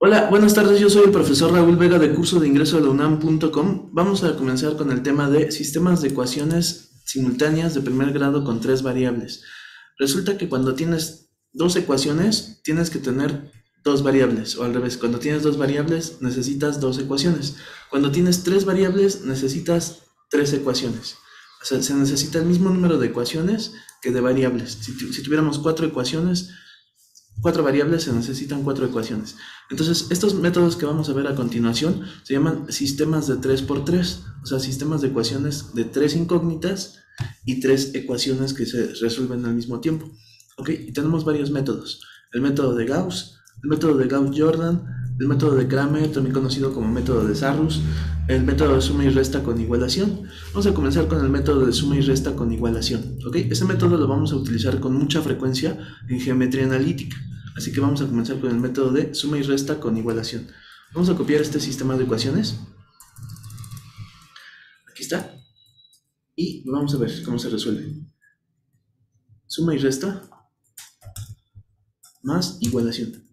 Hola, buenas tardes, yo soy el profesor Raúl Vega de curso de ingreso de la unam.com. Vamos a comenzar con el tema de sistemas de ecuaciones simultáneas de primer grado con tres variables. Resulta que cuando tienes dos ecuaciones, tienes que tener dos variables, o al revés, cuando tienes dos variables, necesitas dos ecuaciones. Cuando tienes tres variables, necesitas tres ecuaciones. O sea, se necesita el mismo número de ecuaciones que de variables. Si tuviéramos cuatro variables, se necesitan cuatro ecuaciones. Entonces, estos métodos que vamos a ver a continuación se llaman sistemas de 3×3, o sea, sistemas de ecuaciones de tres incógnitas y tres ecuaciones que se resuelven al mismo tiempo. ¿Ok? Y tenemos varios métodos. El método de Gauss, el método de Gauss-Jordan, el método de Cramer, también conocido como método de Sarrus, el método de suma y resta con igualación. Vamos a comenzar con el método de suma y resta con igualación. ¿Ok? Este método lo vamos a utilizar con mucha frecuencia en geometría analítica. Así que vamos a comenzar con el método de suma y resta con igualación. Vamos a copiar este sistema de ecuaciones. Aquí está. Y vamos a ver cómo se resuelve. Suma y resta más igualación.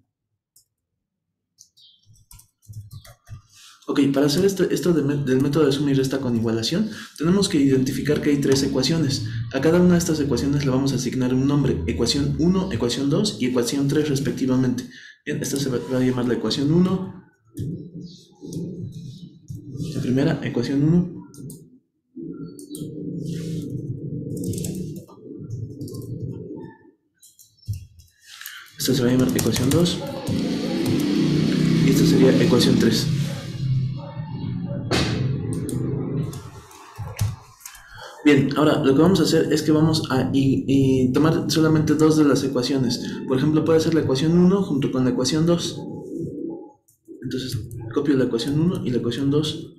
Ok, para hacer esto del método de suma y resta con igualación, tenemos que identificar que hay tres ecuaciones. A cada una de estas ecuaciones le vamos a asignar un nombre, ecuación 1, ecuación 2 y ecuación 3 respectivamente. Bien, esta se va a llamar la ecuación 1, la primera, ecuación 1, esta se va a llamar ecuación 2 y esta sería ecuación 3. Bien, ahora lo que vamos a hacer es que vamos a tomar solamente dos de las ecuaciones. Por ejemplo, puede ser la ecuación 1 junto con la ecuación 2. Entonces, copio la ecuación 1 y la ecuación 2.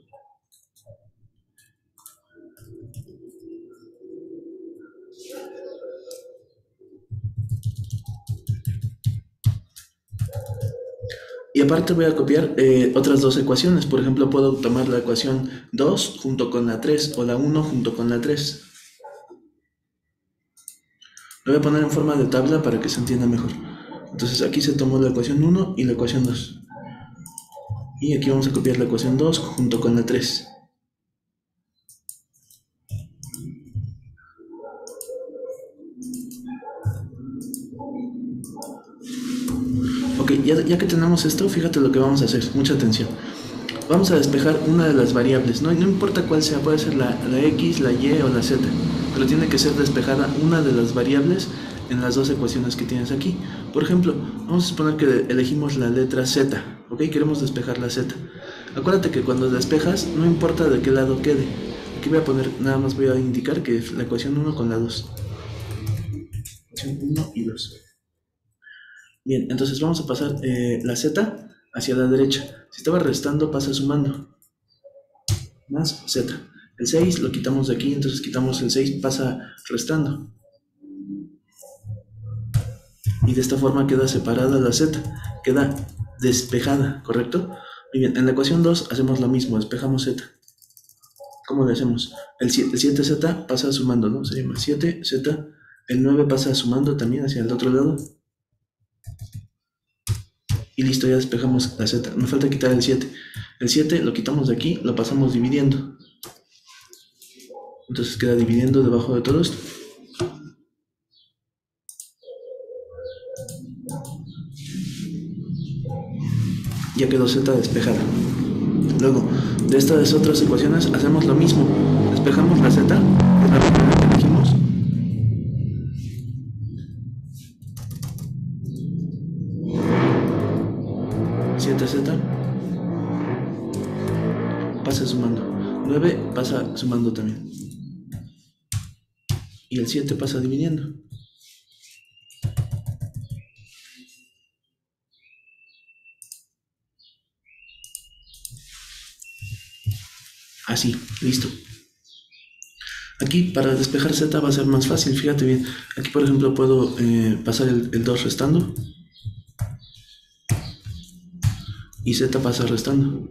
Y aparte voy a copiar otras dos ecuaciones. Por ejemplo, puedo tomar la ecuación 2 junto con la 3 o la 1 junto con la 3. Lo voy a poner en forma de tabla para que se entienda mejor. Entonces aquí se tomó la ecuación 1 y la ecuación 2. Y aquí vamos a copiar la ecuación 2 junto con la 3. Ok, ya que tenemos esto, fíjate lo que vamos a hacer, mucha atención. Vamos a despejar una de las variables, no importa cuál sea, puede ser la X, la Y o la Z, pero tiene que ser despejada una de las variables en las dos ecuaciones que tienes aquí. Por ejemplo, vamos a suponer que elegimos la letra Z, ok, queremos despejar la Z. Acuérdate que cuando despejas, no importa de qué lado quede. Aquí voy a poner, nada más voy a indicar que es la ecuación 1 con la 2. Ecuación 1 y 2. Bien, entonces vamos a pasar la Z hacia la derecha. Si estaba restando, pasa sumando. Más Z. El 6 lo quitamos de aquí, entonces quitamos el 6, pasa restando. Y de esta forma queda separada la Z, queda despejada, ¿correcto? Muy bien, en la ecuación 2 hacemos lo mismo, despejamos Z. ¿Cómo le hacemos? El 7Z pasa sumando, ¿no? Se llama 7Z. El 9 pasa sumando también hacia el otro lado. Y listo, ya despejamos la Z. Me falta quitar el 7. El 7 lo quitamos de aquí, lo pasamos dividiendo. Entonces queda dividiendo debajo de todos. Ya quedó Z despejada. Luego, de estas otras ecuaciones hacemos lo mismo. Despejamos la Z, que es la primera que elegimos. Pasa sumando, 9 pasa sumando también y el 7 pasa dividiendo. Así, listo. Aquí para despejar Z va a ser más fácil, fíjate bien. Aquí por ejemplo puedo pasar el 2 restando y Z pasa restando.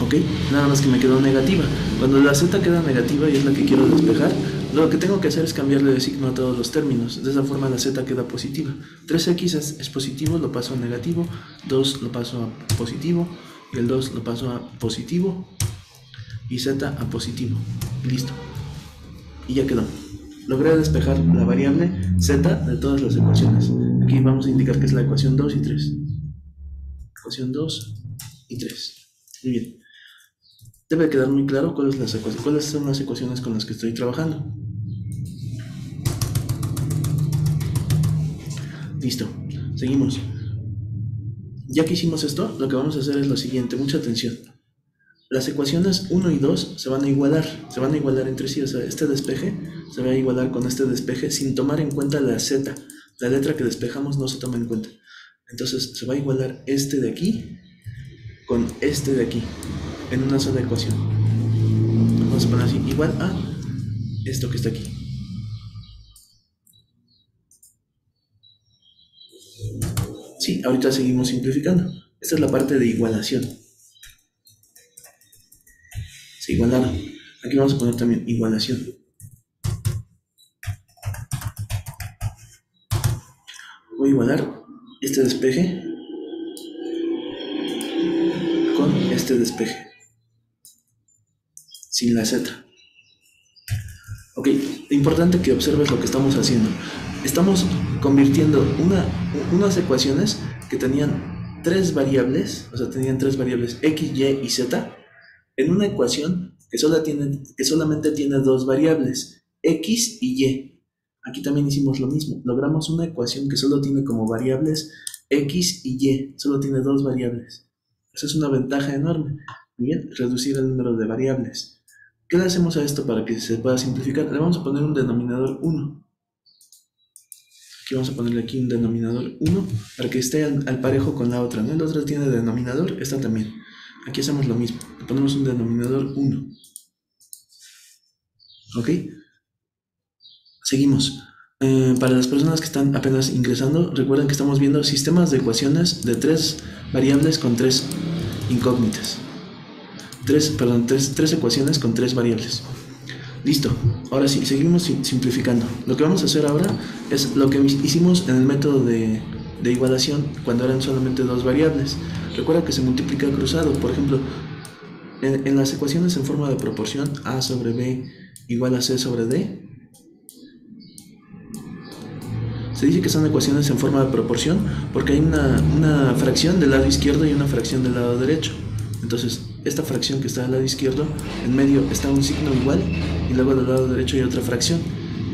Ok, nada más que me quedó negativa. Cuando la Z queda negativa y es la que quiero despejar, Lo que tengo que hacer es cambiarle de signo a todos los términos, de esa forma la z queda positiva. 3x es positivo, lo paso a negativo, 2 lo paso a positivo, y el 2 lo paso a positivo, y z a positivo. Listo. Y ya quedó. Logré despejar la variable z de todas las ecuaciones. Aquí vamos a indicar que es la ecuación 2 y 3. Ecuación 2 y 3. Muy bien. Debe quedar muy claro cuáles son las ecuaciones con las que estoy trabajando. Listo, seguimos. Ya que hicimos esto, lo que vamos a hacer es lo siguiente, mucha atención. Las ecuaciones 1 y 2 se van a igualar entre sí, o sea, este despeje se va a igualar con este despeje sin tomar en cuenta la z, la letra que despejamos no se toma en cuenta. Entonces se va a igualar este de aquí con este de aquí en una sola ecuación. Vamos a poner así, igual a esto que está aquí. Sí, ahorita seguimos simplificando. Esta es la parte de igualación. Se igualaron. Aquí vamos a poner también igualación. Voy a igualar este despeje con este despeje. Sin la z. Ok, lo importante que observes lo que estamos haciendo. Estamos convirtiendo unas ecuaciones que tenían tres variables, o sea, tenían tres variables x, y y z, en una ecuación que solamente tiene dos variables, x y y. Aquí también hicimos lo mismo, logramos una ecuación que solo tiene como variables x y y, solo tiene dos variables. Esa es una ventaja enorme. Bien, reducir el número de variables. ¿Qué le hacemos a esto para que se pueda simplificar? Le vamos a poner un denominador 1. Aquí vamos a ponerle aquí un denominador 1 para que esté al parejo con la otra, ¿no? La otra tiene denominador, esta también. Aquí hacemos lo mismo, le ponemos un denominador 1. ¿Ok? Seguimos. Para las personas que están apenas ingresando, recuerden que estamos viendo sistemas de ecuaciones de tres variables con tres incógnitas. Tres ecuaciones con tres variables. Listo, ahora sí, seguimos simplificando. Lo que vamos a hacer ahora es lo que hicimos en el método de igualación cuando eran solamente dos variables. Recuerda que se multiplica cruzado, por ejemplo, en las ecuaciones en forma de proporción, a sobre b igual a c sobre d. Se dice que son ecuaciones en forma de proporción porque hay una fracción del lado izquierdo y una fracción del lado derecho. Entonces, esta fracción que está al lado izquierdo, en medio está un signo igual, y luego al lado derecho hay otra fracción.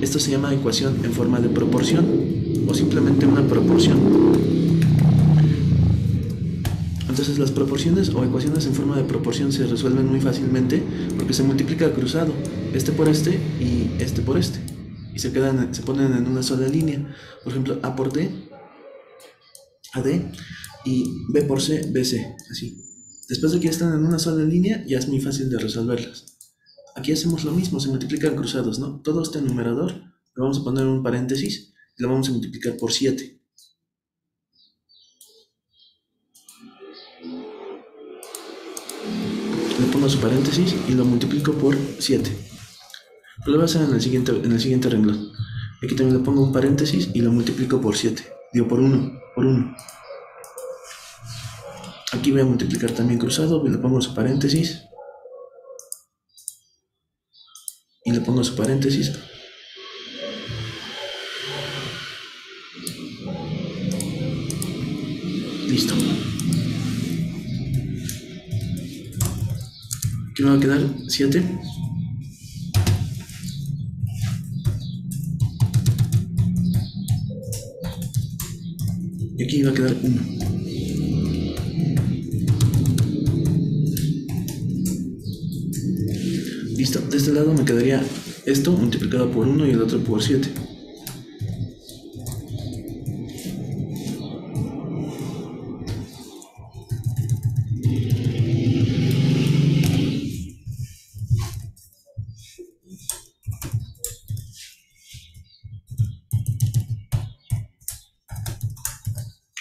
Esto se llama ecuación en forma de proporción, o simplemente una proporción. Entonces las proporciones o ecuaciones en forma de proporción se resuelven muy fácilmente, porque se multiplica cruzado, este por este y este por este. Y se ponen en una sola línea, por ejemplo, a por d, ad, y b por c, bc, así. Después de que están en una sola línea, ya es muy fácil de resolverlas. Aquí hacemos lo mismo, se multiplican cruzados, ¿no? Todo este numerador, le vamos a poner un paréntesis, y lo vamos a multiplicar por 7. Le pongo su paréntesis y lo multiplico por 7. Lo voy a hacer en el siguiente renglón. Aquí también le pongo un paréntesis y lo multiplico por 7. Digo, por 1, por 1. Aquí voy a multiplicar también cruzado, le pongo su paréntesis y le pongo su paréntesis. Listo. Aquí me va a quedar 7. Y aquí va a quedar 1. Listo, de este lado me quedaría esto multiplicado por 1 y el otro por 7.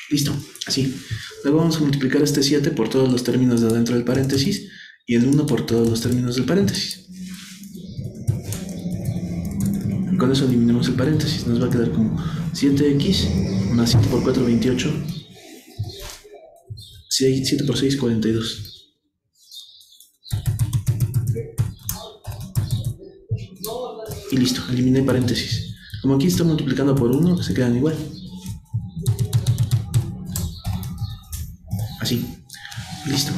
Listo, así. Luego vamos a multiplicar este 7 por todos los términos de adentro del paréntesis y el 1 por todos los términos del paréntesis. con eso eliminamos el paréntesis, nos va a quedar como 7x más 7 por 4, 28, 7 por 6, 42. Y listo, eliminé paréntesis. Como aquí está multiplicando por 1, se quedan igual. Así. Listo.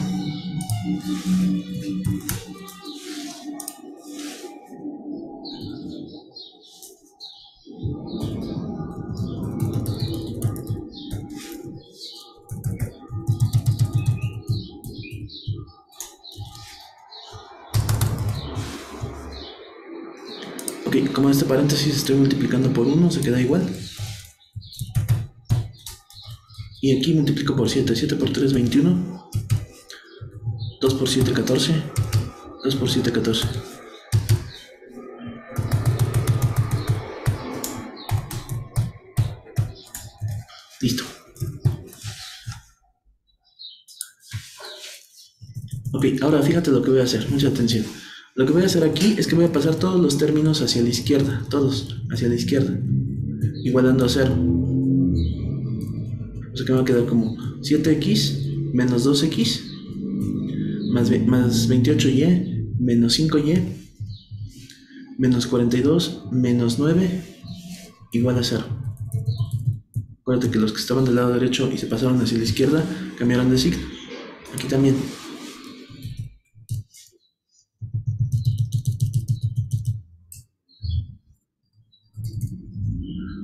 Ok, como en este paréntesis estoy multiplicando por 1, se queda igual. Y aquí multiplico por 7, 7 por 3, 21. 2 por 7, 14. 2 por 7, 14. Listo. Ok, ahora fíjate lo que voy a hacer, mucha atención. Lo que voy a hacer aquí es que voy a pasar todos los términos hacia la izquierda, todos hacia la izquierda, igualando a 0. O sea que me va a quedar como 7x menos 2x más 28y menos 5y menos 42 menos 9 igual a 0. Acuérdate que los que estaban del lado derecho y se pasaron hacia la izquierda cambiaron de signo. Aquí también.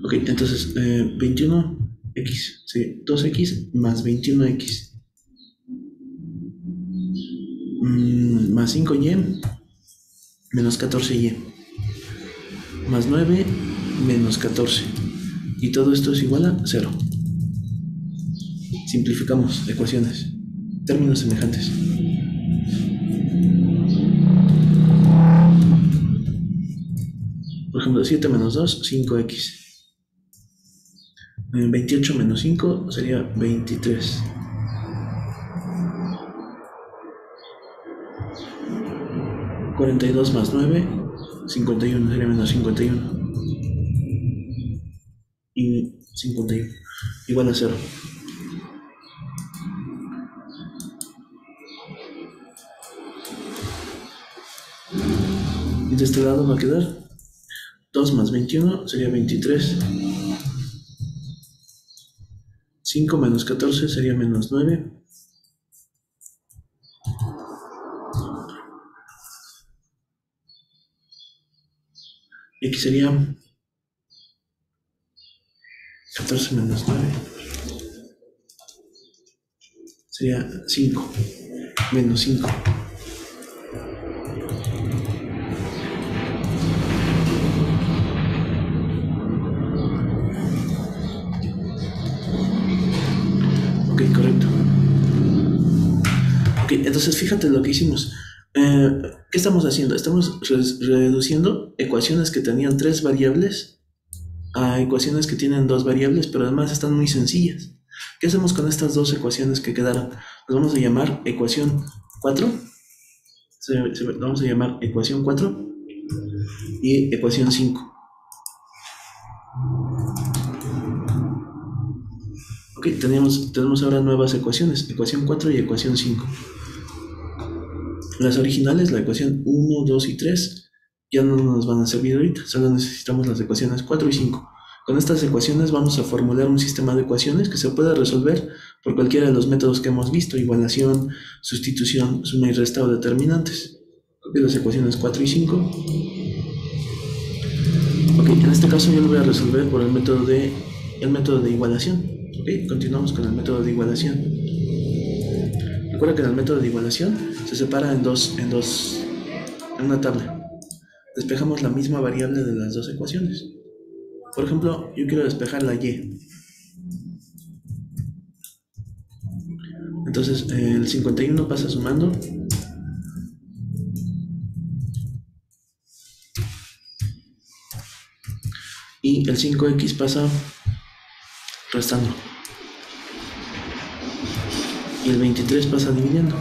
Ok, entonces 21x, sí, 2x más 21x más 5y menos 14y más 9 menos 14, y todo esto es igual a 0. Simplificamos ecuaciones, términos semejantes. Por ejemplo, 7 menos 2, 5x. 28 menos 5 sería 23. -42 más 9, 51, sería menos 51. Y 51 igual a 0. Y de este lado va a quedar 2 más 21 sería 23. 5 menos 14 sería menos 9. Y aquí sería 14 menos 9. Sería 5 menos 5. Entonces fíjate lo que hicimos. ¿Qué estamos haciendo? Estamos reduciendo ecuaciones que tenían 3 variables a ecuaciones que tienen 2 variables, pero además están muy sencillas. ¿Qué hacemos con estas dos ecuaciones que quedaron? Las vamos a llamar ecuación 4. Las vamos a llamar ecuación 4 y ecuación 5. Ok, tenemos ahora nuevas ecuaciones, ecuación 4 y ecuación 5. Las originales, la ecuación 1, 2 y 3, ya no nos van a servir ahorita, solo necesitamos las ecuaciones 4 y 5. Con estas ecuaciones vamos a formular un sistema de ecuaciones que se pueda resolver por cualquiera de los métodos que hemos visto, igualación, sustitución, suma y resta o determinantes. Copio las ecuaciones 4 y 5. Ok, en este caso yo lo voy a resolver por el método de igualación. Ok, continuamos con el método de igualación. Recuerda que en el método de igualación se separa en una tabla. Despejamos la misma variable de las dos ecuaciones. Por ejemplo, yo quiero despejar la y. Entonces el 51 pasa sumando. Y el 5x pasa restando. Y el 23 pasa dividiendo.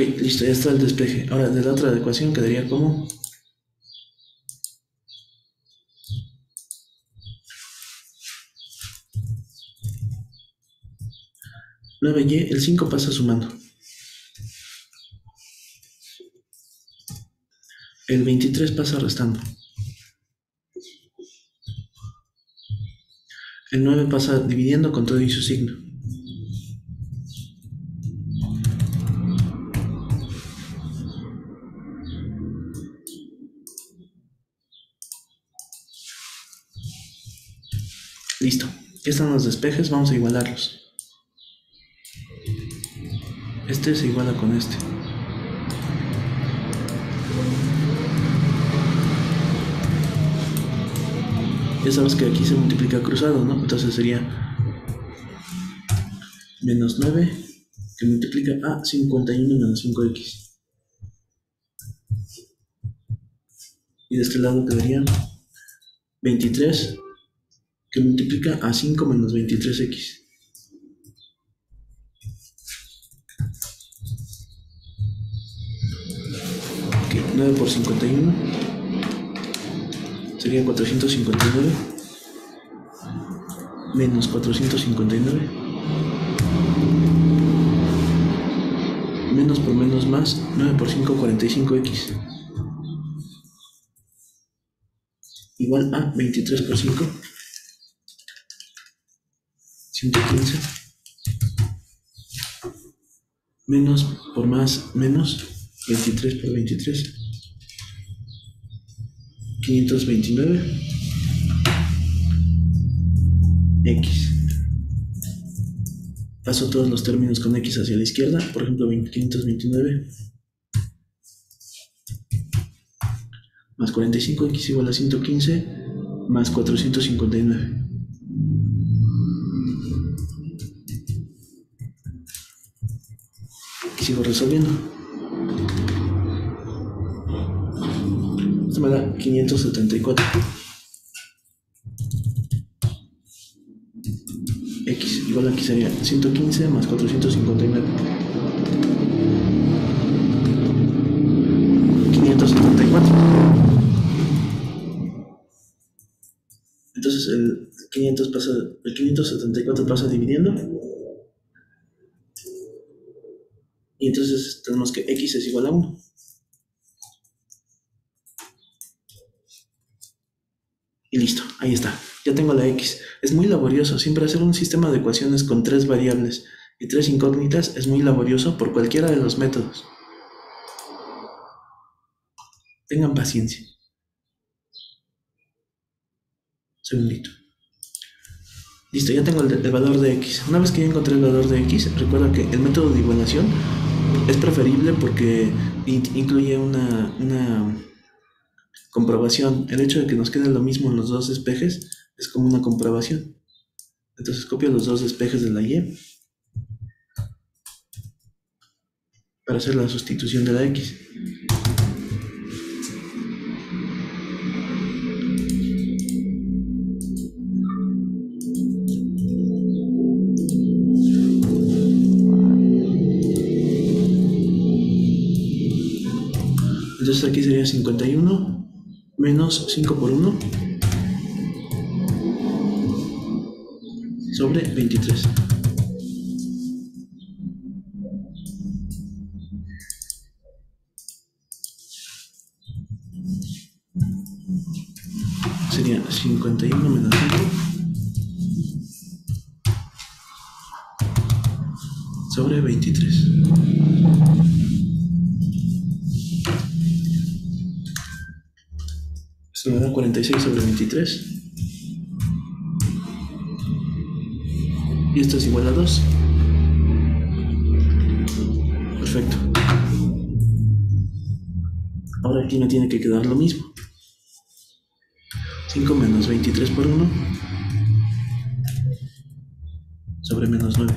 Ok, listo, ya está el despeje. Ahora, de la otra ecuación quedaría como... el 5 pasa sumando. El 23 pasa restando. El 9 pasa dividiendo con todo y su signo. Listo. Ya están los despejes, vamos a igualarlos. Este se iguala con este. Ya sabes que aquí se multiplica cruzado, ¿no? Entonces sería menos 9 que multiplica a 51 menos 5x. Y de este lado quedaría 23 que multiplica a 5 menos 23x. Okay, 9 por 51 sería 459 menos 459 menos por menos más 9 por 5 45x igual a 23 por 5 115 menos por más menos 23 por 23, 529x. Paso todos los términos con x hacia la izquierda, por ejemplo 529 más 45x igual a 115 más 459. Y sigo resolviendo. Me da 574x igual aquí sería 115 más 459 574. Entonces el 574 pasa dividiendo y entonces tenemos que x es igual a 1. Y listo, ahí está, ya tengo la x. Es muy laborioso, siempre hacer un sistema de ecuaciones con 3 variables y 3 incógnitas es muy laborioso por cualquiera de los métodos. Tengan paciencia. Segundito. Listo, ya tengo el valor de x. Una vez que ya encontré el valor de x, recuerda que el método de igualación es preferible porque incluye una comprobación. El hecho de que nos quede lo mismo en los dos despejes es como una comprobación. Entonces copio los dos despejes de la y para hacer la sustitución de la x. Entonces aquí sería 51 menos 5 por 1 sobre 23. Sería 51 menos 5 sobre 23. Esto me da 46 sobre 23. Y esto es igual a 2. Perfecto. Ahora aquí me tiene que quedar lo mismo. 5 menos 23 por 1 sobre menos 9.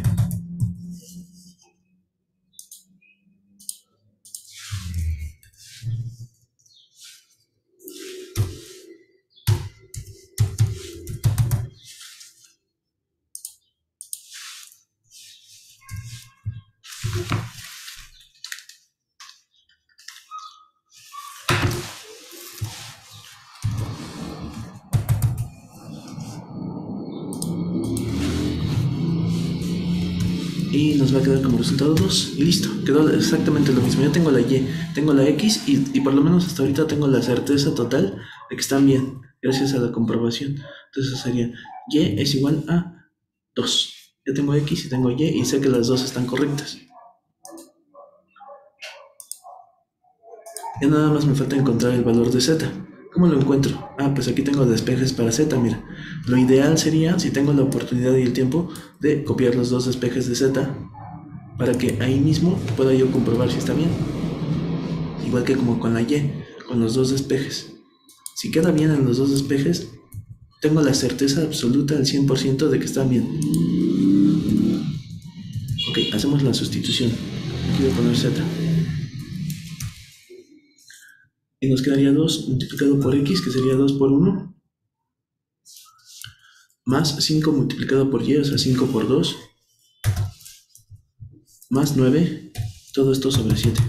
y nos va a quedar como resultado 2 y listo, quedó exactamente lo mismo. Yo tengo la Y, tengo la X y por lo menos hasta ahorita tengo la certeza total de que están bien, gracias a la comprobación. Entonces sería Y es igual a 2. Yo tengo X y tengo Y y sé que las dos están correctas. Ya nada más me falta encontrar el valor de Z. ¿Cómo lo encuentro? Ah, pues aquí tengo despejes para Z, mira. Lo ideal sería, si tengo la oportunidad y el tiempo, de copiar los dos despejes de Z, para que ahí mismo pueda yo comprobar si está bien. Igual que como con la Y, con los dos despejes. Si queda bien en los dos despejes, tengo la certeza absoluta al 100% de que están bien. Ok, hacemos la sustitución. Aquí voy a poner Z. Y nos quedaría 2 multiplicado por X, que sería 2 por 1. Más 5 multiplicado por Y, o sea 5 por 2. Más 9, todo esto sobre 7.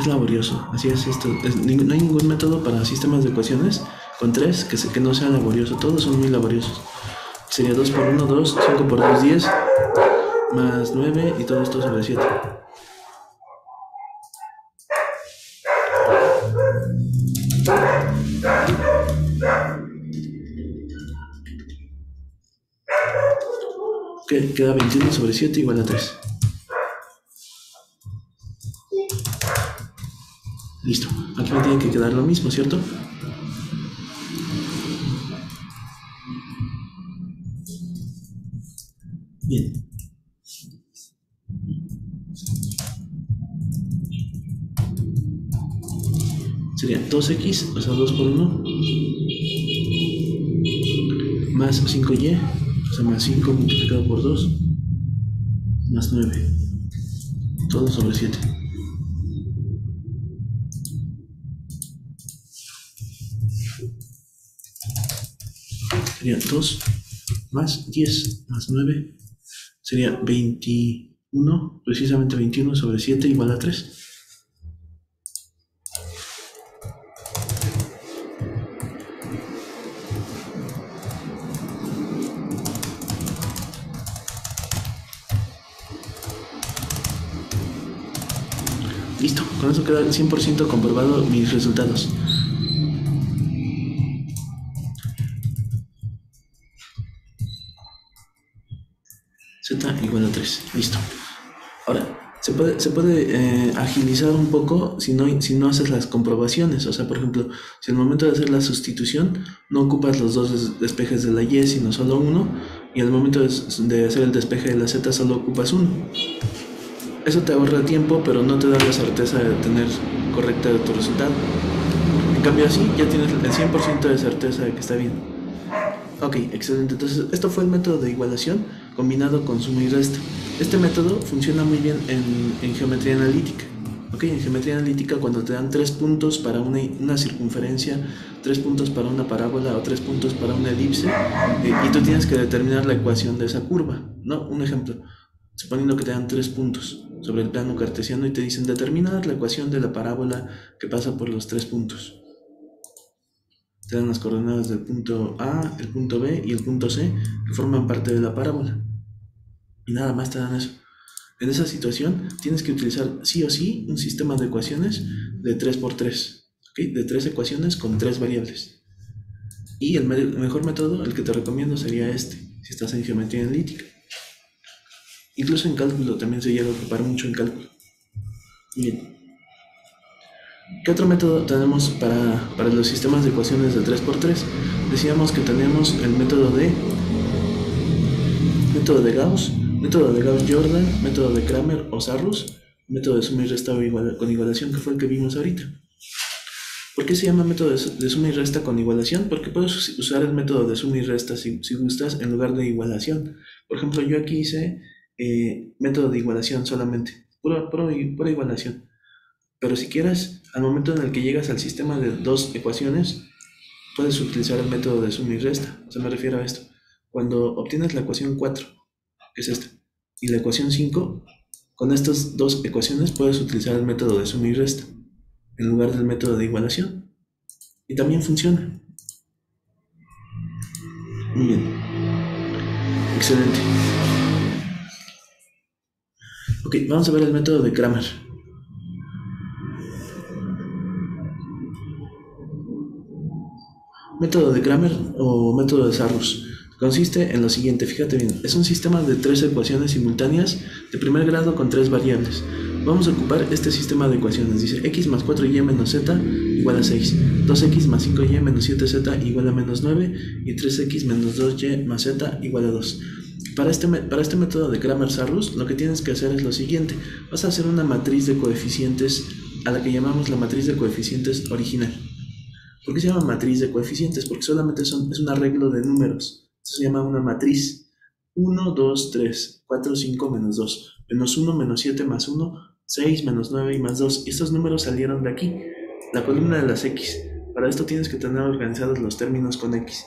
Es laborioso, así es esto. No hay ningún método para sistemas de ecuaciones con 3 que no sea laborioso. Todos son muy laboriosos. Sería 2 por 1, 2, 5 por 2, 10. Más 9 y todo esto sobre 7. Okay, queda 21 sobre 7 igual a 3. Listo. Aquí me tiene que quedar lo mismo, ¿cierto? Bien. Sería 2x, o sea 2 por 1, más 5y, o sea más 5 multiplicado por 2, más 9, todo sobre 7. Sería 2 más 10 más 9, sería 21, precisamente 21 sobre 7 igual a 3. Listo, con eso queda 100% comprobado mis resultados. Z igual a 3, listo. Ahora, se puede agilizar un poco si no haces las comprobaciones. O sea, por ejemplo, si al momento de hacer la sustitución no ocupas los dos despejes de la Y, sino solo uno, y al momento de hacer el despeje de la Z solo ocupas uno. Eso te ahorra tiempo, pero no te da la certeza de tener correcta tu resultado. En cambio así, ya tienes el 100% de certeza de que está bien. Ok, excelente. Entonces, esto fue el método de igualación combinado con suma y resta. Este método funciona muy bien en geometría analítica. Ok, en geometría analítica, cuando te dan 3 puntos para una circunferencia, 3 puntos para una parábola o 3 puntos para una elipse, y tú tienes que determinar la ecuación de esa curva, ¿no? Un ejemplo, suponiendo que te dan 3 puntos sobre el plano cartesiano y te dicen determinar la ecuación de la parábola que pasa por los 3 puntos. Te dan las coordenadas del punto A, el punto B y el punto C que forman parte de la parábola. Y nada más te dan eso. En esa situación tienes que utilizar sí o sí un sistema de ecuaciones de 3×3. ¿Okay? De 3 ecuaciones con 3 variables. Y el mejor método, el que te recomiendo, sería este, si estás en geometría analítica. Incluso en cálculo también se llega a ocupar mucho en cálculo. Bien. ¿Qué otro método tenemos para los sistemas de ecuaciones de 3×3? Decíamos que tenemos el método de Gauss, método de Gauss-Jordan, método de Cramer o Sarrus, método de suma y resta con igualación, que fue el que vimos ahorita. ¿Por qué se llama método de suma y resta con igualación? Porque puedes usar el método de suma y resta si gustas en lugar de igualación. Por ejemplo, yo aquí hice método de igualación solamente, pura igualación. Pero si quieres, al momento en el que llegas al sistema de 2 ecuaciones, puedes utilizar el método de suma y resta. O sea, me refiero a esto: cuando obtienes la ecuación 4, que es esta, y la ecuación 5, con estas 2 ecuaciones puedes utilizar el método de suma y resta en lugar del método de igualación, y también funciona. Muy bien. Excelente. Ok, vamos a ver el método de Cramer. Método de Cramer o método de Sarrus consiste en lo siguiente, fíjate bien, es un sistema de tres ecuaciones simultáneas de primer grado con tres variables. Vamos a ocupar este sistema de ecuaciones, dice x más 4y menos z igual a 6, 2x más 5y menos 7z igual a menos 9 y 3x menos 2y más z igual a 2. Para este método de Cramer-Sarrus lo que tienes que hacer es lo siguiente, vas a hacer una matriz de coeficientes a la que llamamos la matriz de coeficientes original. ¿Por qué se llama matriz de coeficientes? Porque solamente es un arreglo de números. Se llama una matriz 1, 2, 3, 4, 5, menos 2, menos 1, menos 7, más 1, 6, menos 9 y más 2. Estos números salieron de aquí, la columna de las X. Para esto tienes que tener organizados los términos con X.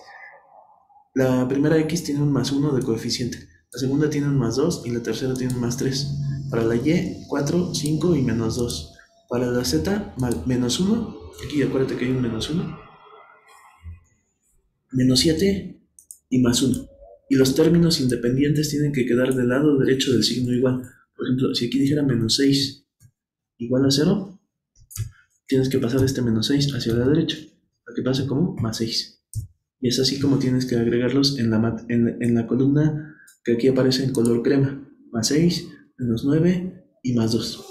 La primera X tiene un más 1 de coeficiente, la segunda tiene un más 2 y la tercera tiene un más 3. Para la Y, 4, 5 y menos 2. Para la Z, menos 1, aquí acuérdate que hay un menos 1, menos 7 y más 1, y los términos independientes tienen que quedar del lado derecho del signo igual. Por ejemplo, si aquí dijera menos 6 igual a 0, tienes que pasar este menos 6 hacia la derecha, lo que pasa como más 6, y es así como tienes que agregarlos en la columna que aquí aparece en color crema, más 6, menos 9 y más 2.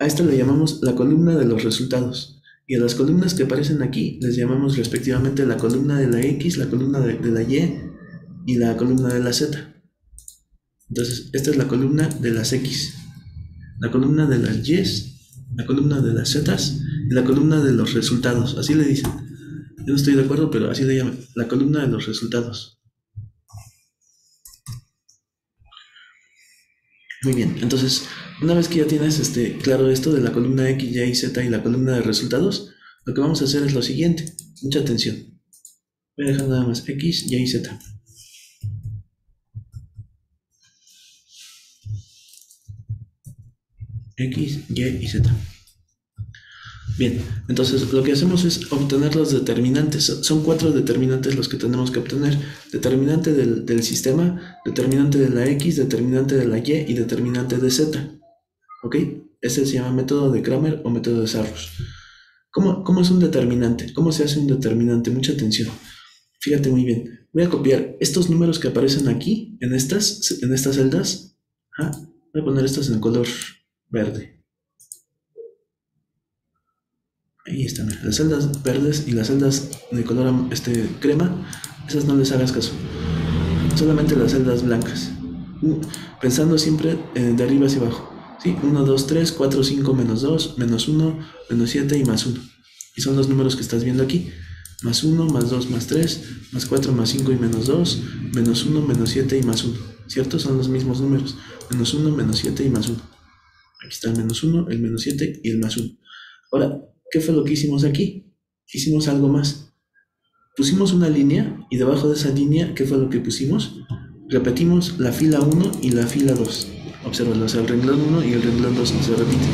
A esto le llamamos la columna de los resultados. Y a las columnas que aparecen aquí les llamamos respectivamente la columna de la X, la columna de la Y y la columna de la Z. Entonces, esta es la columna de las X, la columna de las Y, la columna de las Z y la columna de los resultados. Así le dicen. Yo no estoy de acuerdo, pero así le llaman, la columna de los resultados. Muy bien, entonces, una vez que ya tienes claro esto de la columna X, Y, Z y la columna de resultados, lo que vamos a hacer es lo siguiente. Mucha atención. Voy a dejar nada más X, Y, Z. X, Y y Z. Bien, entonces lo que hacemos es obtener los determinantes. Son cuatro determinantes los que tenemos que obtener. Determinante del sistema, determinante de la X, determinante de la Y y determinante de Z. ¿Ok? Este se llama método de Cramer o método de Sarrus. ¿Cómo es un determinante? ¿Cómo se hace un determinante? Mucha atención. Fíjate muy bien. Voy a copiar estos números que aparecen aquí, en estas celdas. Ajá. Voy a poner estos en color verde. Ahí están. Las celdas verdes y las celdas de color crema, esas no les hagas caso. Solamente las celdas blancas. Pensando siempre de arriba hacia abajo. ¿Sí? 1, 2, 3, 4, 5, menos 2, menos 1, menos 7 y más 1. Y son los números que estás viendo aquí. Más 1, más 2, más 3, más 4, más 5 y menos 2, menos 1, menos 7 y más 1. ¿Cierto? Son los mismos números. Menos 1, menos 7 y más 1. Aquí está el menos 1, el menos 7 y el más 1. Ahora, ¿qué fue lo que hicimos aquí? Hicimos algo más. Pusimos una línea y debajo de esa línea, ¿qué fue lo que pusimos? Repetimos la fila 1 y la fila 2. Observalo, o sea, el renglón 1 y el renglón 2 se repiten.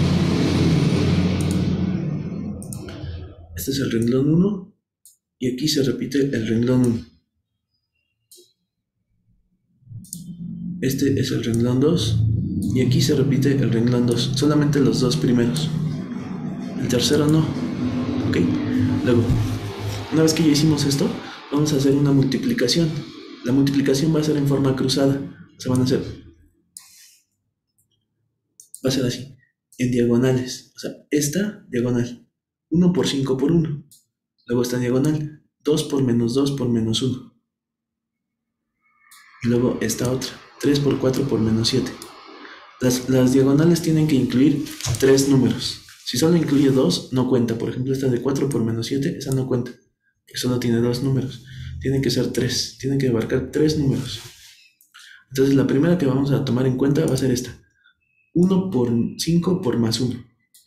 Este es el renglón 1 y aquí se repite el renglón 1. Este es el renglón 2 y aquí se repite el renglón 2. Solamente los dos primeros. El tercero no. Ok. Luego, una vez que ya hicimos esto, vamos a hacer una multiplicación. La multiplicación va a ser en forma cruzada. Se van a hacer... va a ser así, en diagonales, o sea, esta diagonal, 1 por 5 por 1, luego esta diagonal, 2 por menos 2 por menos 1, y luego esta otra, 3 por 4 por menos 7, las diagonales tienen que incluir 3 números, si solo incluye 2, no cuenta, por ejemplo, esta de 4 por menos 7, esa no cuenta, porque solo tiene 2 números, tienen que ser 3, tienen que abarcar 3 números, entonces la primera que vamos a tomar en cuenta va a ser esta, 1 por 5 por más 1.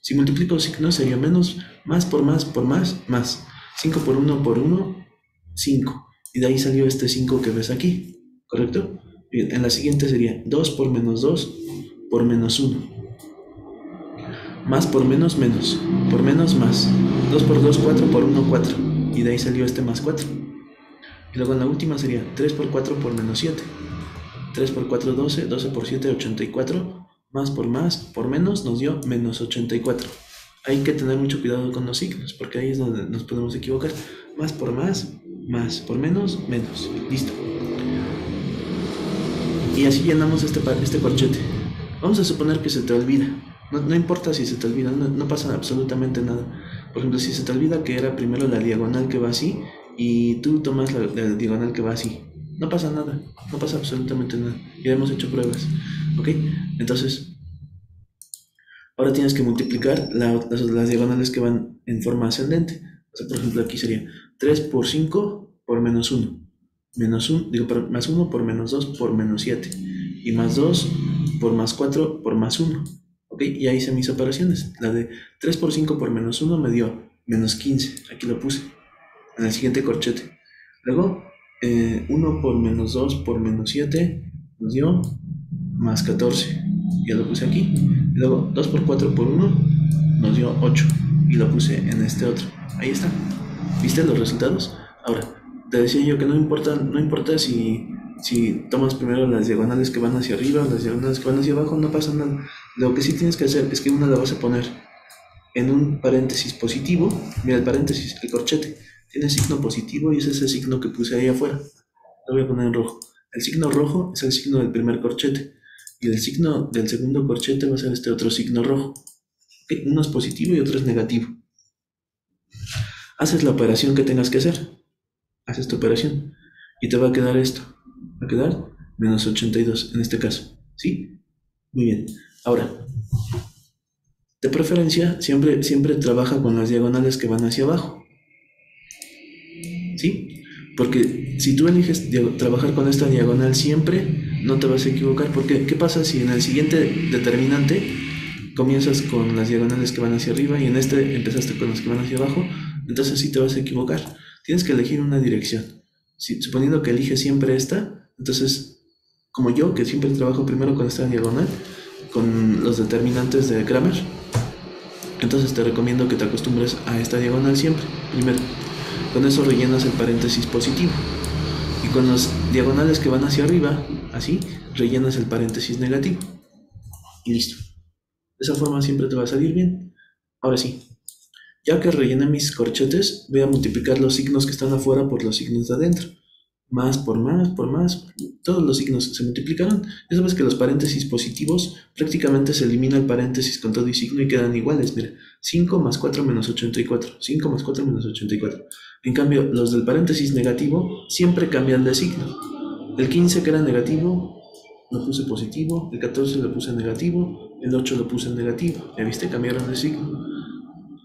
Si multiplico signos sería menos, más por más por más, más. 5 por 1, 5. Y de ahí salió este 5 que ves aquí, ¿correcto? Bien, en la siguiente sería 2 por menos 1. Más por menos, menos. Por menos, más. 2 por 2, 4 por 1, 4. Y de ahí salió este más 4. Y luego en la última sería 3 por 4 por menos 7. 3 por 4, 12. 12 por 7, 84. Más, por menos, nos dio menos 84. Hay que tener mucho cuidado con los signos, porque ahí es donde nos podemos equivocar. Más por más, por menos, menos. Listo. Y así llenamos este corchete. Vamos a suponer que se te olvida. No importa si se te olvida, no pasa absolutamente nada. Por ejemplo, si se te olvida que era primero la diagonal que va así, y tú tomas la diagonal que va así, no pasa nada, no pasa absolutamente nada. Ya hemos hecho pruebas, ¿ok? Entonces, ahora tienes que multiplicar las diagonales que van en forma ascendente. O sea, por ejemplo, aquí sería 3 por 5 por menos 1. Más 1 por menos 2 por menos 7. Y más 2 por más 4 por más 1. ¿Ok? Y ahí hice mis operaciones. La de 3 por 5 por menos 1 me dio menos 15. Aquí lo puse. En el siguiente corchete. Luego, 1 por menos 2 por menos 7 nos dio más 14. Ya lo puse aquí. Y luego, 2 por 4 por 1 nos dio 8. Y lo puse en este otro. Ahí está. ¿Viste los resultados? Ahora, te decía yo que no importa si tomas primero las diagonales que van hacia arriba o las diagonales que van hacia abajo, no pasa nada. Lo que sí tienes que hacer es que una la vas a poner en un paréntesis positivo. Mira el paréntesis, el corchete. Tiene signo positivo y es ese signo que puse ahí afuera. Lo voy a poner en rojo. El signo rojo es el signo del primer corchete. Y el signo del segundo corchete va a ser este otro signo rojo. ¿Okay? Uno es positivo y otro es negativo. Haces la operación que tengas que hacer. Haces tu operación y te va a quedar esto. Va a quedar menos 82 en este caso. ¿Sí? Muy bien. Ahora, de preferencia, siempre trabaja con las diagonales que van hacia abajo. ¿Sí? Porque si tú eliges trabajar con esta diagonal siempre, no te vas a equivocar. Porque, ¿qué pasa si en el siguiente determinante comienzas con las diagonales que van hacia arriba y en este empezaste con las que van hacia abajo? Entonces sí te vas a equivocar. Tienes que elegir una dirección. Suponiendo que eliges siempre esta, entonces, como yo, que siempre trabajo primero con esta diagonal, con los determinantes de Cramer, entonces te recomiendo que te acostumbres a esta diagonal siempre. Primero, con eso rellenas el paréntesis positivo. Y con las diagonales que van hacia arriba, así, rellenas el paréntesis negativo. Y listo. De esa forma siempre te va a salir bien. Ahora sí. Ya que rellené mis corchetes, voy a multiplicar los signos que están afuera por los signos de adentro. Más por más, por más. Todos los signos se multiplicaron. Ya sabes que los paréntesis positivos prácticamente se elimina el paréntesis con todo y signo y quedan iguales. Mira, 5 más 4 menos 84. 5 más 4 menos 84. En cambio, los del paréntesis negativo siempre cambian de signo. El 15 que era negativo, lo puse positivo. El 14 lo puse negativo. El 8 lo puse negativo. ¿Ya viste? Cambiaron de signo.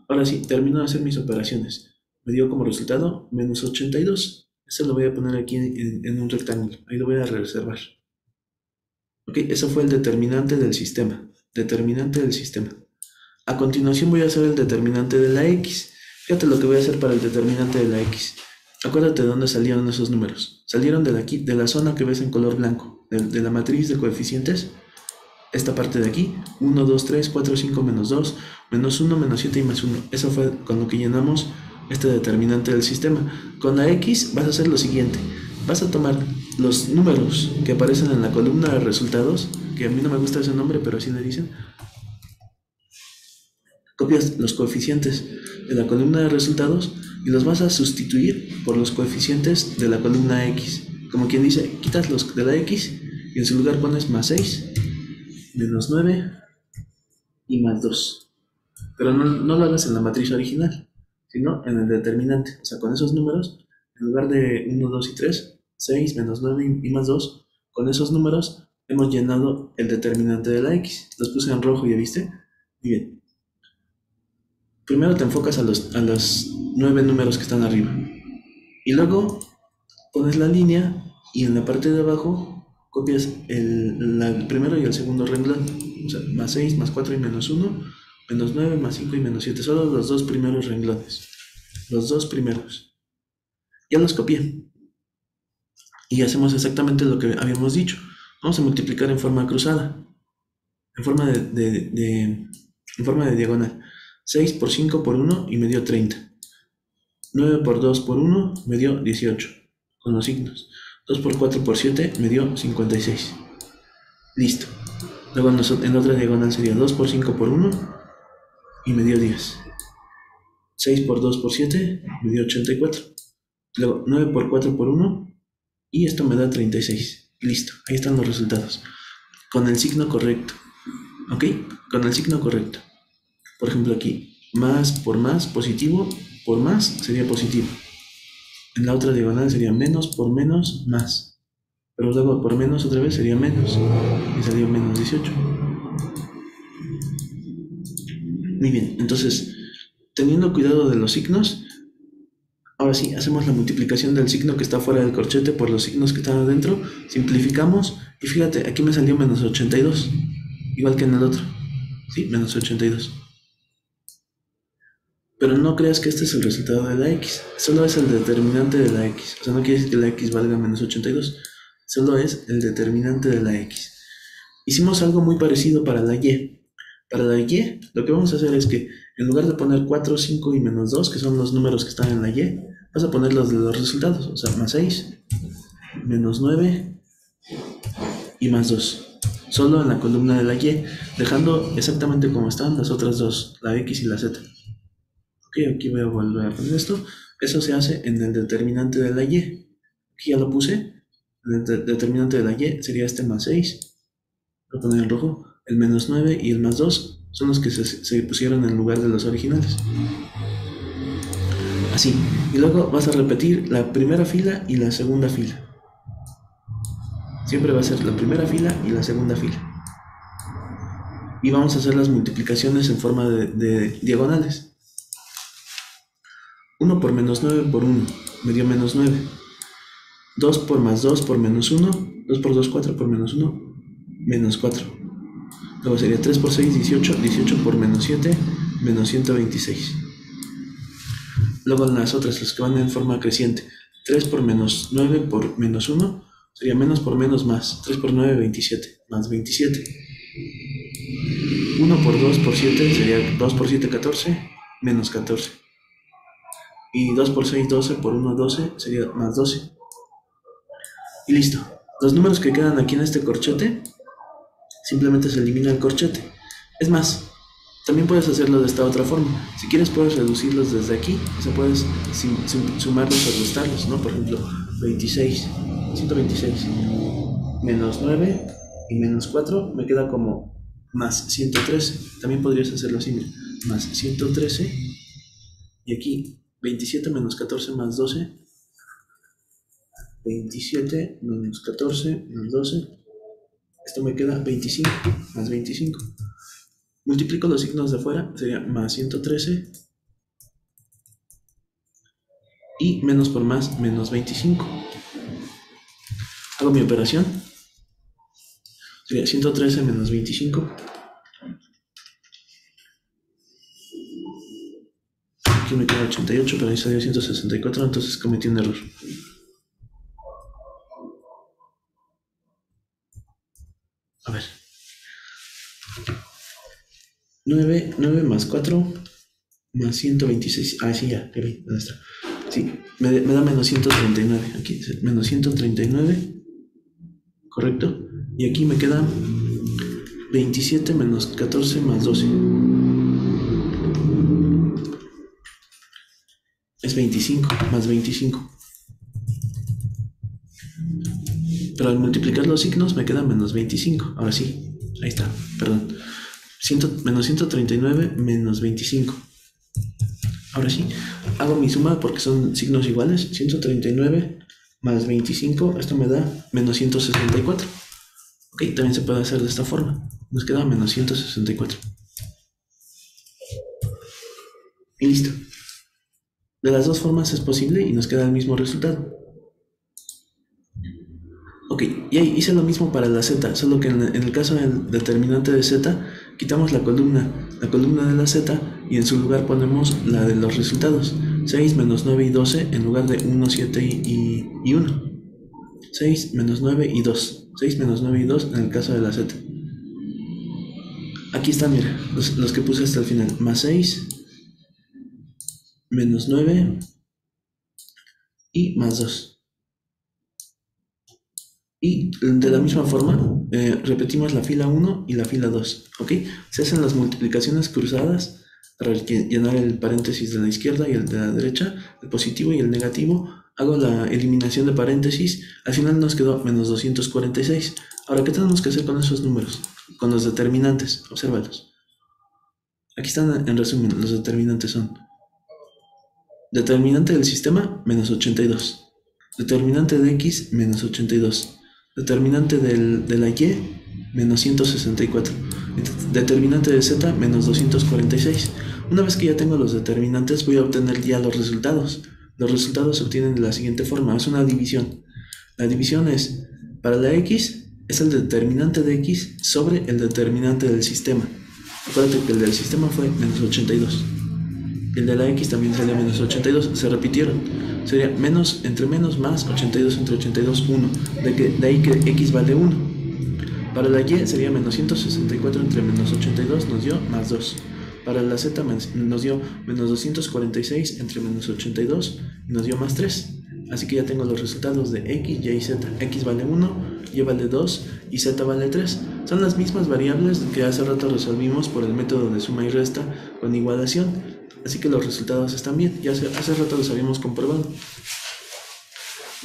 Ahora sí, termino de hacer mis operaciones. Me dio como resultado menos 82. Este lo voy a poner aquí en un rectángulo. Ahí lo voy a reservar. Ok, eso fue el determinante del sistema. Determinante del sistema. A continuación voy a hacer el determinante de la X. Fíjate lo que voy a hacer para el determinante de la X. Acuérdate de dónde salieron esos números. Salieron de la zona que ves en color blanco. De la matriz de coeficientes. Esta parte de aquí, 1, 2, 3, 4, 5, menos 2, menos 1, menos 7 y más 1. Eso fue con lo que llenamos este determinante del sistema. Con la X vas a hacer lo siguiente. Vas a tomar los números que aparecen en la columna de resultados, que a mí no me gusta ese nombre, pero así le dicen. Copias los coeficientes de la columna de resultados y los vas a sustituir por los coeficientes de la columna X. Como quien dice, quitas los de la X y en su lugar pones más 6. Menos 9 y más 2. Pero no lo hagas en la matriz original, sino en el determinante. O sea, con esos números, en lugar de 1, 2 y 3, 6, menos 9 y más 2, con esos números hemos llenado el determinante de la X. Los puse en rojo, ¿ya viste? Muy bien. Primero te enfocas a los 9 números que están arriba. Y luego pones la línea y en la parte de abajo copias el primero y el segundo renglón, o sea, más 6, más 4 y menos 1, menos 9, más 5 y menos 7, solo los dos primeros renglones, los dos primeros. Ya los copié. Y hacemos exactamente lo que habíamos dicho. Vamos a multiplicar en forma cruzada, en forma de diagonal. 6 por 5 por 1 y me dio 30. 9 por 2 por 1 me dio 18. con los signos. 2 por 4 por 7 me dio 56. Listo. Luego en otra diagonal sería 2 por 5 por 1 y me dio 10. 6 por 2 por 7 me dio 84. Luego 9 por 4 por 1 y esto me da 36. Listo, ahí están los resultados. Con el signo correcto. ¿Ok? Con el signo correcto. Por ejemplo aquí, más, positivo, por más sería positivo. En la otra diagonal sería menos por menos, más. Pero luego por menos otra vez sería menos. Y salió menos 18. Muy bien, entonces, teniendo cuidado de los signos, ahora sí, hacemos la multiplicación del signo que está fuera del corchete por los signos que están adentro, simplificamos, y fíjate, aquí me salió menos 82, igual que en el otro, sí, menos 82. Pero no creas que este es el resultado de la X, solo es el determinante de la X, o sea, no quiere decir que la X valga menos 82, solo es el determinante de la X. Hicimos algo muy parecido para la Y. Para la Y, lo que vamos a hacer es que, en lugar de poner 4, 5 y menos 2, que son los números que están en la Y, vas a poner los de los resultados, o sea, más 6, menos 9 y más 2. Solo en la columna de la Y, dejando exactamente como están las otras dos, la X y la Z. Ok, aquí voy a volver a poner esto. Eso se hace en el determinante de la Y. Aquí ya lo puse. El determinante de la Y sería este más 6. Voy a poner en rojo. El menos 9 y el más 2 son los que se pusieron en lugar de los originales. Así. Y luego vas a repetir la primera fila y la segunda fila. Siempre va a ser la primera fila y la segunda fila. Y vamos a hacer las multiplicaciones en forma de diagonales. 1 por menos 9 por 1 me dio menos 9. 2 por más 2 por menos 1. 2 por 2, 4 por menos 1. Menos 4. Luego sería 3 por 6, 18, 18 por menos 7, menos 126. Luego las otras, las que van en forma creciente. 3 por menos 9 por menos 1, sería menos por menos más. 3 por 9, 27, más 27. 1 por 2 por 7, sería 2 por 7, 14, menos 14. Y 2 por 6, 12, por 1, 12, sería más 12. Y listo. Los números que quedan aquí en este corchete, simplemente se elimina el corchete. Es más, también puedes hacerlo de esta otra forma. Si quieres puedes reducirlos desde aquí, o sea, puedes sumarlos o restarlos, ¿no? Por ejemplo, 26, 126, menos 9 y menos 4, me queda como más 113. También podrías hacerlo así, mira, más 113, y aquí 27 menos 14 más 12, 27 menos 14 menos 12, esto me queda 25, más 25. Multiplico los signos de afuera, sería más 113. Y menos por más, menos 25. Hago mi operación. Sería 113 menos 25. Aquí me queda 88, pero ahí salió 164, entonces cometí un error. A ver, 9 más 4 más 126, ah sí, ya vi, sí, me da menos 139, aquí, menos 139, correcto, y aquí me queda 27 menos 14 más 12, es 25, más 25. Pero al multiplicar los signos me queda menos 25. Ahora sí, ahí está, perdón. Menos 139 menos 25. Ahora sí, hago mi suma porque son signos iguales. 139 más 25, esto me da menos 164. Ok, también se puede hacer de esta forma. Nos queda menos 164. Y listo. De las dos formas es posible y nos queda el mismo resultado. Ok, y ahí hice lo mismo para la Z, solo que en el caso del determinante de Z, quitamos la columna de la Z, y en su lugar ponemos la de los resultados. 6 menos 9 y 12 en lugar de 1, 7 y 1. 6 menos 9 y 2. 6 menos 9 y 2 en el caso de la Z. Aquí están, mira, los que puse hasta el final. Más 6, menos 9 y más 2. Y de la misma forma, repetimos la fila 1 y la fila 2, ¿ok? Se hacen las multiplicaciones cruzadas para llenar el paréntesis de la izquierda y el de la derecha, el positivo y el negativo. Hago la eliminación de paréntesis, al final nos quedó menos 246. Ahora, ¿qué tenemos que hacer con esos números? Con los determinantes, obsérvalos. Aquí están en resumen, los determinantes son determinante del sistema, menos 82. Determinante de X, menos 82. Determinante de la Y, menos 164. Determinante de Z, menos 246. Una vez que ya tengo los determinantes, voy a obtener ya los resultados. Los resultados se obtienen de la siguiente forma. Es una división. La división es, para la X, es el determinante de X sobre el determinante del sistema. Acuérdate que el del sistema fue menos 82. El de la X también sería menos 82. Se repitieron. Sería menos entre menos más 82 entre 82, 1. De ahí que X vale 1. Para la Y sería menos 164 entre menos 82, nos dio más 2. Para la Z nos dio menos 246 entre menos 82, nos dio más 3. Así que ya tengo los resultados de X, Y y Z. X vale 1, Y vale 2 y Z vale 3. Son las mismas variables que hace rato resolvimos por el método de suma y resta con igualación. Así que los resultados están bien, ya hace rato los habíamos comprobado.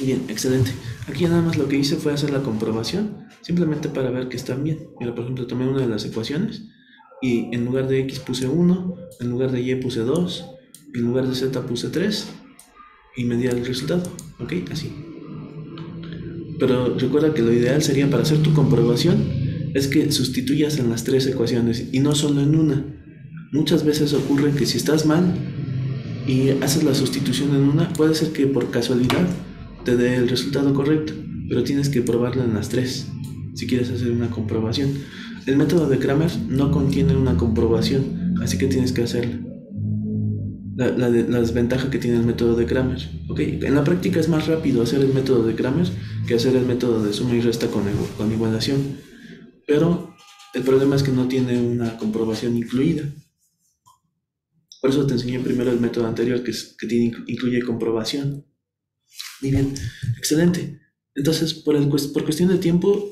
Bien, excelente. Aquí nada más lo que hice fue hacer la comprobación, simplemente para ver que están bien. Mira, por ejemplo, tomé una de las ecuaciones y en lugar de X puse 1, en lugar de Y puse 2, en lugar de Z puse 3 y me di el resultado, ¿ok? Así. Pero recuerda que lo ideal sería, para hacer tu comprobación, es que sustituyas en las tres ecuaciones y no solo en una. Muchas veces ocurre que si estás mal y haces la sustitución en una, puede ser que por casualidad te dé el resultado correcto, pero tienes que probarlo en las tres si quieres hacer una comprobación. El método de Cramer no contiene una comprobación, así que tienes que hacerla. La desventaja que tiene el método de Cramer, ¿okay? En la práctica es más rápido hacer el método de Cramer que hacer el método de suma y resta con igualación, pero el problema es que no tiene una comprobación incluida. Por eso te enseñé primero el método anterior que incluye comprobación. Muy bien, excelente. Entonces, por cuestión de tiempo,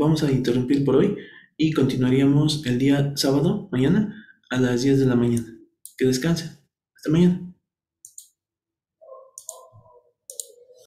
vamos a interrumpir por hoy y continuaríamos el día sábado, mañana, a las 10 de la mañana. Que descansen. Hasta mañana.